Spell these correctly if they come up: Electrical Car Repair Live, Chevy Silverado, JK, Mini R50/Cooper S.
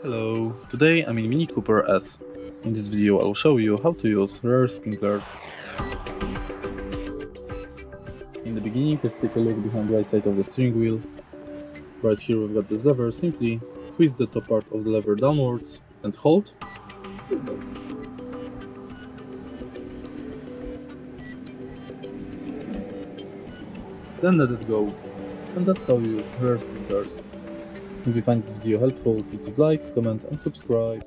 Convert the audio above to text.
Hello, today I'm in Mini Cooper S. In this video I'll show you how to use rear sprinklers. In the beginning, let's take a look behind the right side of the steering wheel. Right here we've got this lever. Simply twist the top part of the lever downwards and hold. Then let it go. And that's how you use rear sprinklers. If you find this video helpful, please leave a like, comment and subscribe.